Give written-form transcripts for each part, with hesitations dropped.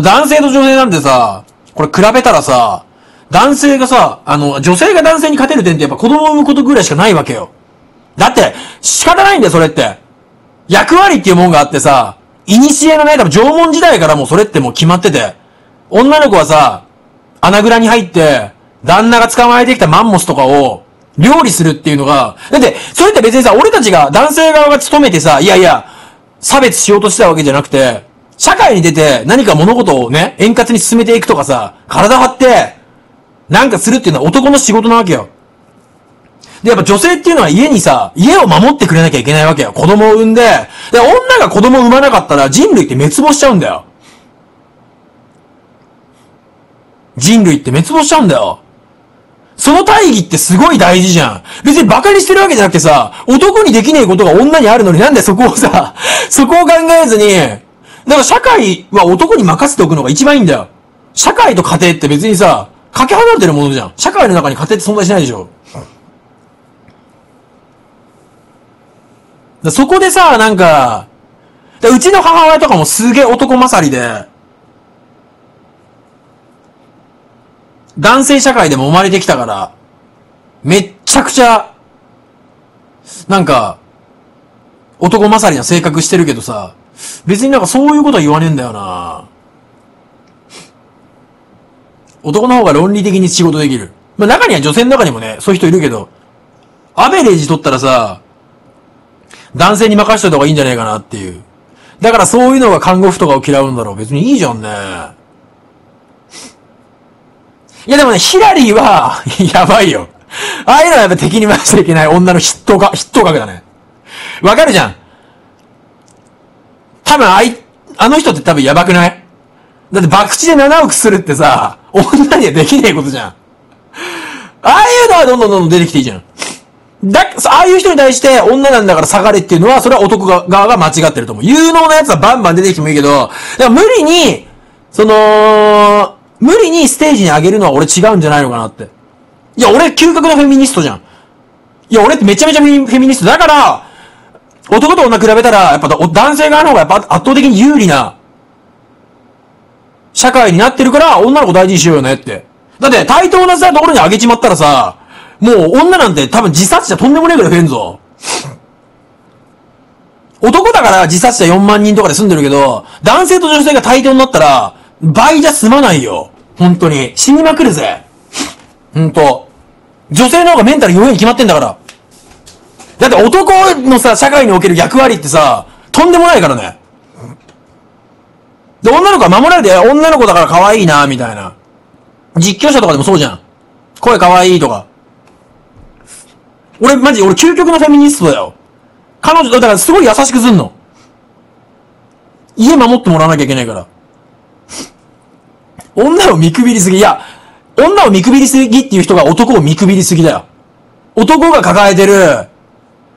男性と女性なんてさ、これ比べたらさ、男性がさ、女性が男性に勝てる点ってやっぱ子供を産むことぐらいしかないわけよ。だって、仕方ないんだよ、それって。役割っていうもんがあってさ、古のね、多分縄文時代からもうそれってもう決まってて、女の子はさ、穴蔵に入って、旦那が捕まえてきたマンモスとかを、料理するっていうのが、だって、それって別にさ、俺たちが、男性側が務めてさ、いやいや、差別しようとしてたわけじゃなくて、社会に出て何か物事をね、円滑に進めていくとかさ、体張って、なんかするっていうのは男の仕事なわけよ。で、やっぱ女性っていうのは家にさ、家を守ってくれなきゃいけないわけよ。子供を産んで、で、女が子供を産まなかったら人類って滅亡しちゃうんだよ。人類って滅亡しちゃうんだよ。その大義ってすごい大事じゃん。別に馬鹿にしてるわけじゃなくてさ、男にできねえことが女にあるのになんでそこをさ、そこを考えずに、だから社会は男に任せておくのが一番いいんだよ。社会と家庭って別にさ、かけ離れてるものじゃん。社会の中に家庭って存在しないでしょ。だそこでさ、なんか、うちの母親とかもすげえ男勝りで、男性社会でも生まれてきたから、めっちゃくちゃ、なんか、男勝りな性格してるけどさ、別になんかそういうことは言わねえんだよな。男の方が論理的に仕事できる。まあ、中には女性の中にもね、そういう人いるけど、アベレージ取ったらさ、男性に任しといた方がいいんじゃないかなっていう。だからそういうのが看護婦とかを嫌うんだろう。別にいいじゃんね。いやでもね、ヒラリーは、やばいよ。ああいうのはやっぱ敵に回しちゃいけない女の筆頭格だね。わかるじゃん。多分あの人って多分やばくない？だって博打で7億するってさ、女にはできねえことじゃん。ああいうのはどんどんどんどん出てきていいじゃん。ああいう人に対して女なんだから下がれっていうのは、それは男側が間違ってると思う。有能なやつはバンバン出てきてもいいけど、無理にステージに上げるのは俺違うんじゃないのかなって。いや、俺究極のフェミニストじゃん。いや、俺ってめちゃめちゃフェミニスト。だから、男と女比べたら、やっぱ男性側の方がやっぱ圧倒的に有利な社会になってるから、女の子大事にしようよねって。だって、対等なところに上げちまったらさ、もう女なんて多分自殺者とんでもねえぐらい増えんぞ。男だから自殺者4万人とかで住んでるけど、男性と女性が対等になったら、倍じゃ済まないよ。本当に。死にまくるぜ。本当。女性の方がメンタル弱いに決まってんだから。だって男のさ、社会における役割ってさ、とんでもないからね。で、女の子は守られて、女の子だから可愛いな、みたいな。実況者とかでもそうじゃん。声可愛いとか。俺究極のフェミニストだよ。彼女、だからすごい優しくすんの。家守ってもらわなきゃいけないから。女を見くびりすぎ。いや、女を見くびりすぎっていう人が男を見くびりすぎだよ。男が抱えてる。だっ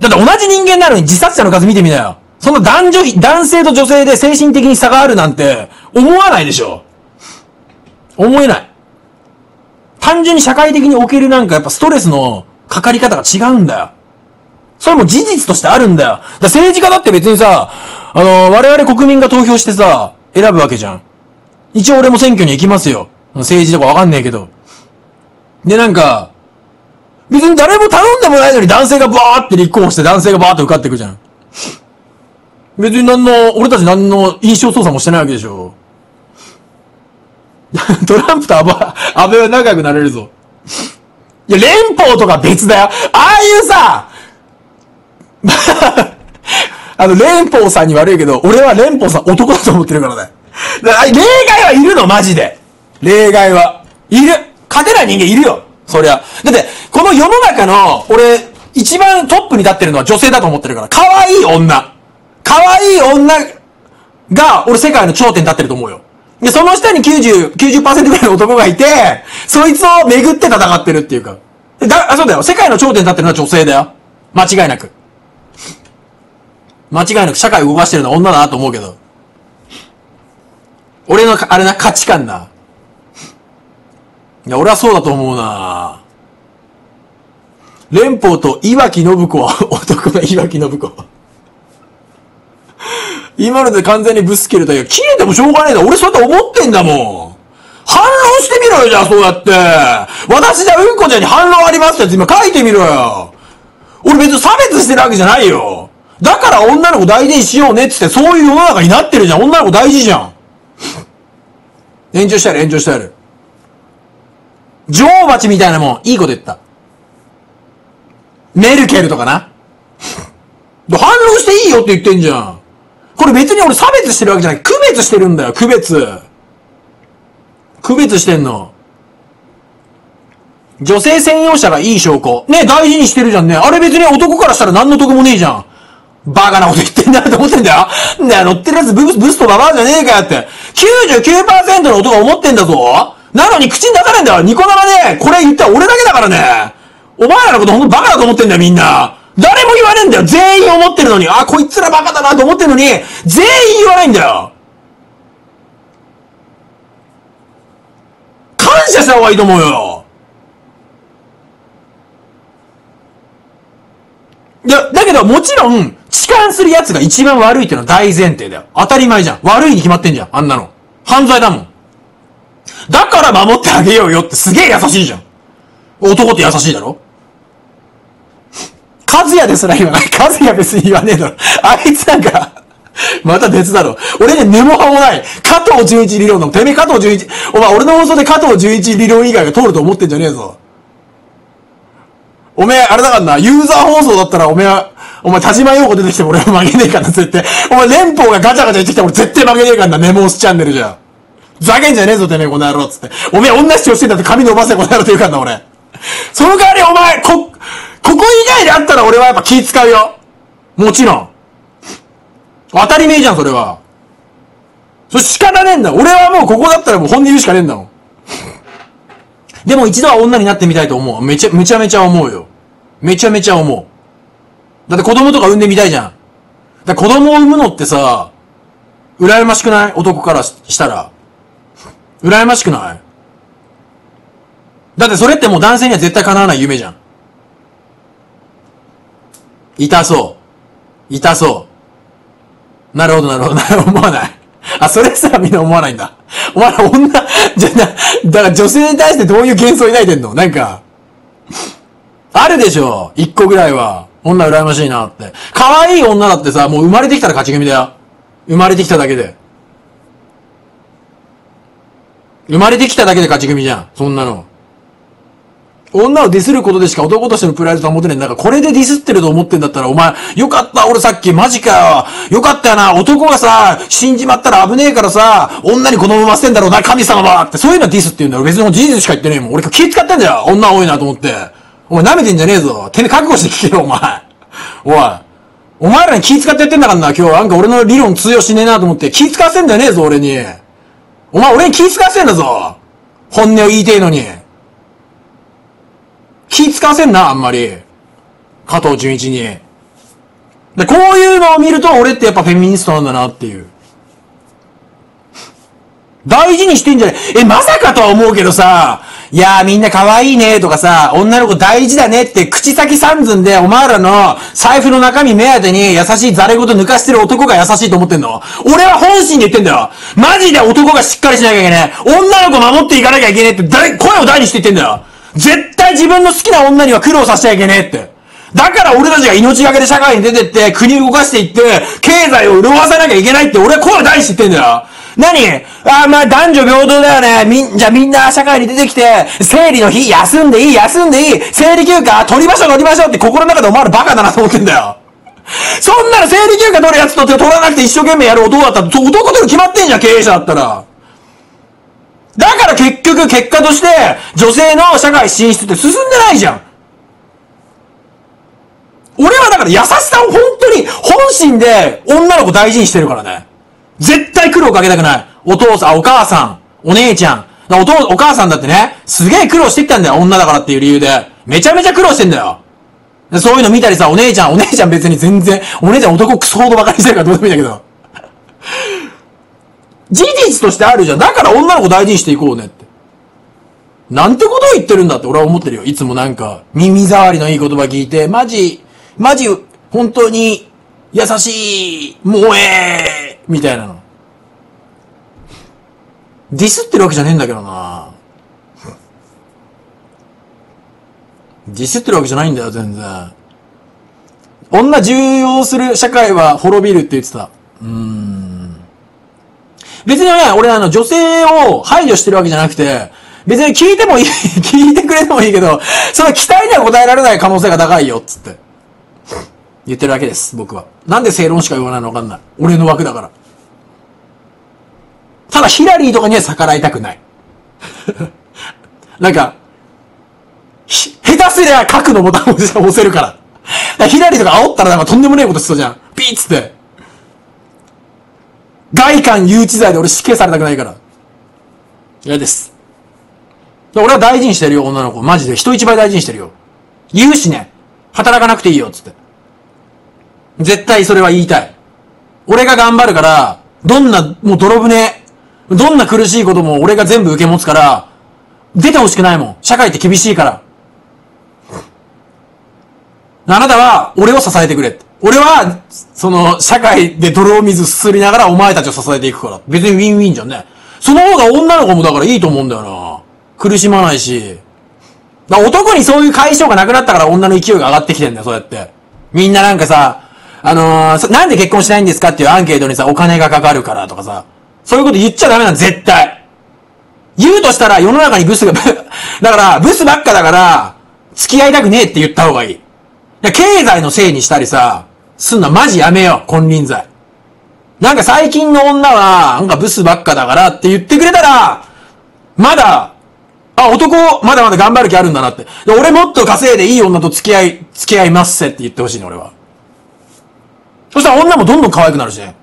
て同じ人間なのに自殺者の数見てみなよ。その男性と女性で精神的に差があるなんて思わないでしょ。思えない。単純に社会的におけるなんかやっぱストレスのかかり方が違うんだよ。それも事実としてあるんだよ。だから政治家だって別にさ、我々国民が投票してさ、選ぶわけじゃん。一応俺も選挙に行きますよ。政治とかわかんねえけど。で、なんか、別に誰も頼んでもないのに男性がバーって立候補して男性がバーって受かっていくじゃん。別に俺たち何の印象操作もしてないわけでしょ。トランプと安倍は仲良くなれるぞ。いや、連邦とか別だよ。ああいうさ、連邦さんに悪いけど、俺は連邦さん男だと思ってるからね。例外はいるの、マジで。例外は。いる。勝てない人間いるよ。そりゃ。だって、この世の中の、俺、一番トップに立ってるのは女性だと思ってるから。可愛い女。可愛い女が、俺世界の頂点に立ってると思うよ。で、その下に 90% ぐらいの男がいて、そいつを巡って戦ってるっていうか。そうだよ。世界の頂点に立ってるのは女性だよ。間違いなく。間違いなく社会を動かしてるのは女だなと思うけど。俺の、あれな、価値観な。いや、俺はそうだと思うな。連邦と岩木信子は男の岩木信子。今ので完全にブス切れたけど、切れてもしょうがねえだ。俺そうやって思ってんだもん。反論してみろよ、じゃあそうやって。私じゃうんこちゃんに反論ありますってやつ今書いてみろよ。俺別に差別してるわけじゃないよ。だから女の子大事にしようねってって、そういう世の中になってるじゃん。女の子大事じゃん。延長してやる、延長してやる。女王蜂みたいなもん、いいこと言った。メルケルとかな。反論していいよって言ってんじゃん。これ別に俺差別してるわけじゃない。区別してるんだよ、区別。区別してんの。女性専用車がいい証拠。ね、大事にしてるじゃんね。あれ別に男からしたら何の得もねえじゃん。バカなこと言ってんだなって思ってんだよ。ね、乗ってるやつブスとババアじゃねえかよって。99% の男が思ってんだぞ。なのに口に出されんだよ。ニコ生ね、これ言ったら俺だけだからね。お前らのことほんとバカだと思ってんだよ、みんな。誰も言わねえんだよ。全員思ってるのに。あ、こいつらバカだなと思ってるのに、全員言わないんだよ。感謝した方がいいと思うよ。だけど、もちろん、痴漢する奴が一番悪いってのは大前提だよ。当たり前じゃん。悪いに決まってんじゃん。あんなの。犯罪だもん。だから守ってあげようよってすげえ優しいじゃん。男って優しいだろ？カズヤですら言わない。カズヤ別に言わねえだろ。あいつなんか、また別だろ。俺ね、根も葉もない。加藤純一理論の。てめえ加藤純一。お前、俺の放送で加藤純一理論以外が通ると思ってんじゃねえぞ。おめえ、あれだからな、ユーザー放送だったらお前、田島陽子出てきても俺は負けねえからな、絶対。お前、連邦がガチャガチャ言ってきても俺絶対負けねえからな、ネモースチャンネルじゃん。ざけんじゃねえぞ、てめえ、この野郎、つって。おめえ、女視聴してんだって髪伸ばせ、この野郎って言うからな、俺。その代わりお前、ここ以外であったら俺はやっぱ気使うよ。もちろん。当たり前じゃん、それは。それ仕方ねえんだ。俺はもうここだったらもう本音言うしかねえんだもん。でも一度は女になってみたいと思う。めちゃめちゃ思うよ。めちゃめちゃ思う。だって子供とか産んでみたいじゃん。だから子供を産むのってさ、羨ましくない？男からしたら。羨ましくない？だってそれってもう男性には絶対叶わない夢じゃん。痛そう。痛そう。なるほど、なるほど。思わない。あ、それすらみんな思わないんだ。お前ら女、じゃな、だから女性に対してどういう幻想抱いてんの？なんか、あるでしょ。一個ぐらいは。女羨ましいなって。可愛い女だってさ、もう生まれてきたら勝ち組だよ。生まれてきただけで。生まれてきただけで勝ち組じゃん。そんなの。女をディスることでしか男としてのプライド保てないんだから、これでディスってると思ってんだったら、お前、よかった、俺さっき、マジかよ。よかったよな、男がさ、死んじまったら危ねえからさ、女に子供産ませてんだろうな、神様はって、そういうのはディスって言うんだよ。別に事実しか言ってねえもん。俺気使ってんだよ。女多いなと思って。お前舐めてんじゃねえぞ。てめえ覚悟して聞けろ、お前。おい。お前らに気使ってやってんだからな、今日。なんか俺の理論通用しねえなと思って。気使わせんじゃねえぞ、俺に。お前、俺に気使わせんだぞ。本音を言いてえのに。気使わせんな、あんまり。加藤純一に。で、こういうのを見ると、俺ってやっぱフェミニストなんだなっていう。大事にしてんじゃない。え、まさかとは思うけどさ、いやーみんな可愛いねとかさ、女の子大事だねって口先三寸でお前らの財布の中身目当てに優しいザレごと抜かしてる男が優しいと思ってんの？俺は本心で言ってんだよ。マジで男がしっかりしなきゃいけない。女の子守っていかなきゃいけねえって声を大にして言ってんだよ。絶対自分の好きな女には苦労させちゃいけねえって。だから俺たちが命がけで社会に出てって、国動かしていって、経済を潤わせなきゃいけないって俺は声を大して言ってんだよ。何？ああ、まあ男女平等だよね。じゃあみんな社会に出てきて、生理の日休んでいい、生理休暇取りましょうって心の中でお前らバカだなと思ってんだよ。そんなの生理休暇取るやつと取らなくて一生懸命やる男だったら、男取る決まってんじゃん、経営者だったら。だから結果として、女性の社会進出って進んでないじゃん。俺はだから優しさを本当に、本心で女の子大事にしてるからね。絶対苦労かけたくない。お父さん、お母さん、お姉ちゃん。お母さんだってね、すげえ苦労してきたんだよ。女だからっていう理由で。めちゃめちゃ苦労してんだよ。そういうの見たりさ、お姉ちゃん別に全然、お姉ちゃん男クソほどばかりしてるからどうでもいいんだけど。事実としてあるじゃん。だから女の子大事にしていこうねって。なんてことを言ってるんだって俺は思ってるよ。いつもなんか、耳障りのいい言葉聞いて、マジ、本当に、優しい、萌えみたいなの。ディスってるわけじゃねえんだけどな。ディスってるわけじゃないんだよ、全然。女重要する社会は滅びるって言ってた。別にね、俺女性を排除してるわけじゃなくて、別に聞いてもいい、聞いてくれてもいいけど、その期待には応えられない可能性が高いよ、つって。言ってるだけです、僕は。なんで正論しか言わないのわかんない。俺の枠だから。ただヒラリーとかには逆らいたくない。なんか、下手すりゃ書くのボタンを押せるから。だからヒラリーとか煽ったらなんかとんでもねえことしそうじゃん。ピーッつって。外観誘致罪で俺死刑されたくないから。嫌です。俺は大事にしてるよ、女の子。マジで。人一倍大事にしてるよ。言うしね。働かなくていいよ、つって。絶対それは言いたい。俺が頑張るから、どんな、もう泥船、どんな苦しいことも俺が全部受け持つから、出てほしくないもん。社会って厳しいから。あなたは、俺を支えてくれ。俺は、社会で泥水すすりながらお前たちを支えていくから。別にウィンウィンじゃんね。その方が女の子もだからいいと思うんだよな。苦しまないし。だ男にそういう解消がなくなったから女の勢いが上がってきてんだよ、そうやって。みんななんかさ、なんで結婚しないんですかっていうアンケートにさ、お金がかかるからとかさ。そういうこと言っちゃダメなの、絶対。言うとしたら世の中にブスが、だから、ブスばっかだから、付き合いたくねえって言った方がいい。経済のせいにしたりさ、すんのマジやめよう、金輪際。なんか最近の女は、なんかブスばっかだからって言ってくれたら、まだ、あ、男、まだまだ頑張る気あるんだなって。俺もっと稼いでいい女と付き合いますせって言ってほしいね、俺は。そしたら女もどんどん可愛くなるしね。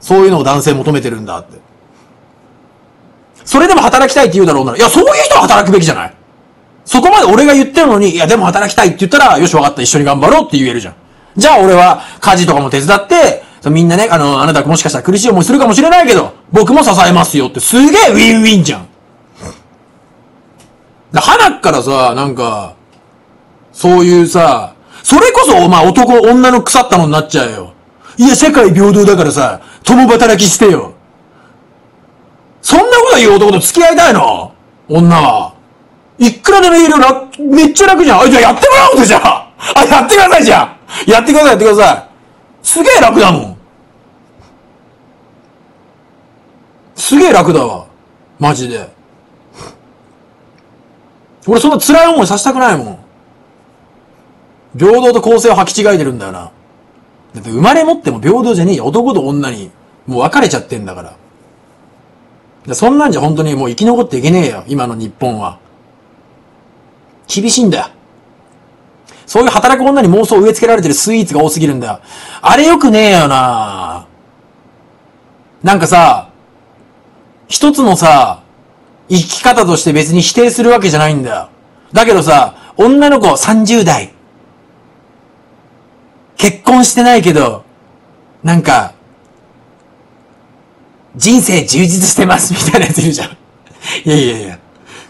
そういうのを男性求めてるんだって。それでも働きたいって言うだろうなら、いや、そういう人は働くべきじゃない？そこまで俺が言ってるのに、いやでも働きたいって言ったら、よし分かった、一緒に頑張ろうって言えるじゃん。じゃあ俺は家事とかも手伝って、みんなね、あなたもしかしたら苦しい思いするかもしれないけど、僕も支えますよって、すげえウィンウィンじゃん。花からさ、なんか、そういうさ、それこそ、まあ男、女の腐ったのになっちゃうよ。いや、社会平等だからさ、共働きしてよ。そんなこと言う男と付き合いたいの？女は。いくらでも言えるよ、めっちゃ楽じゃん。あ、じゃあやってもらおうぜ、じゃあ。あ、やってください、じゃあ。やってください、やってください。すげえ楽だもん。すげえ楽だわ。マジで。俺そんな辛い思いさせたくないもん。平等と公正を履き違えてるんだよな。だって生まれ持っても平等じゃねえよ。男と女にもう分かれちゃってんだから。そんなんじゃ本当にもう生き残っていけねえよ。今の日本は。厳しいんだよ。そういう働く女に妄想を植え付けられてるスイーツが多すぎるんだよ。あれよくねえよな。なんかさ、一つのさ、生き方として別に否定するわけじゃないんだよ。だけどさ、女の子30代。結婚してないけど、なんか、人生充実してますみたいなやついるじゃん。いやいやいや。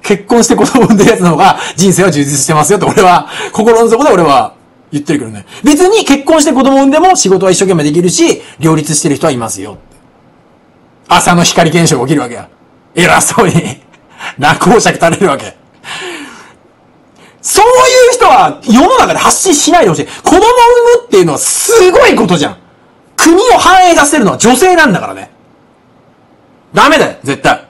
結婚して子供産んでるやつの方が人生は充実してますよって俺は、心の底で俺は言ってるけどね。別に結婚して子供産んでも仕事は一生懸命できるし、両立してる人はいますよって。朝の光現象が起きるわけや。偉そうに。落語釈垂れるわけ。そういう人は世の中で発信しないでほしい。子供を産むっていうのはすごいことじゃん。国を繁栄させるのは女性なんだからね。ダメだよ、絶対。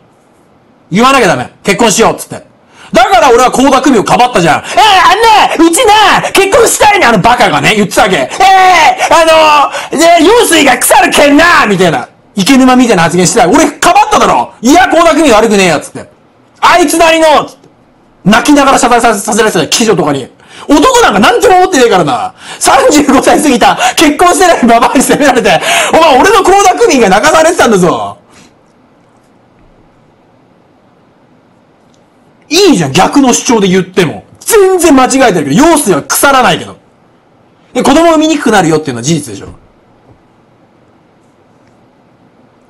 言わなきゃダメ。結婚しようっつって。だから俺は倖田來未をかばったじゃん。あんな、うちな、結婚したいね、バカがね、言ってたわけ。用水が腐るけんなみたいな、池沼みたいな発言してた。俺かばっただろ。いや、倖田來未悪くねえやっつって。あいつなりの、泣きながら謝罪させられてた記事とかに。男なんか何とも思ってねえからな。35歳過ぎた、結婚してないババアに責められて、お前俺の倖田來未が泣かされてたんだぞ。いいじゃん、逆の主張で言っても。全然間違えてるけど、用水は腐らないけど。で、子供産みにくくなるよっていうのは事実でしょ。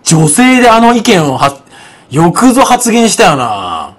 女性であの意見をよくぞ発言したよな。